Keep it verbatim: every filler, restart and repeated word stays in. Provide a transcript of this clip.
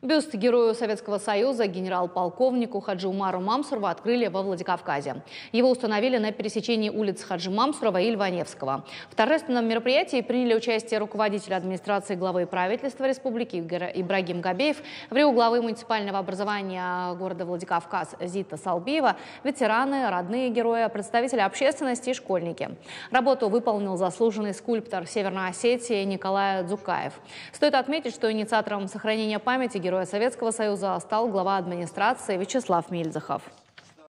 Бюст герою Советского Союза генерал-полковнику Хаджи-Умару Мамсурову открыли во Владикавказе. Его установили на пересечении улиц Хаджи Мамсурова и Льваневского. В торжественном мероприятии приняли участие руководитель администрации главы правительства республики Ибрагим Гобеев, врио главы муниципального образования города Владикавказ Зита Салбиева, ветераны, родные героя, представители общественности и школьники. Работу выполнил заслуженный скульптор Северной Осетии Николай Дзукаев. Стоит отметить, что инициатором сохранения памяти героя Советского Союза стал глава администрации Вячеслав Мильдзихов.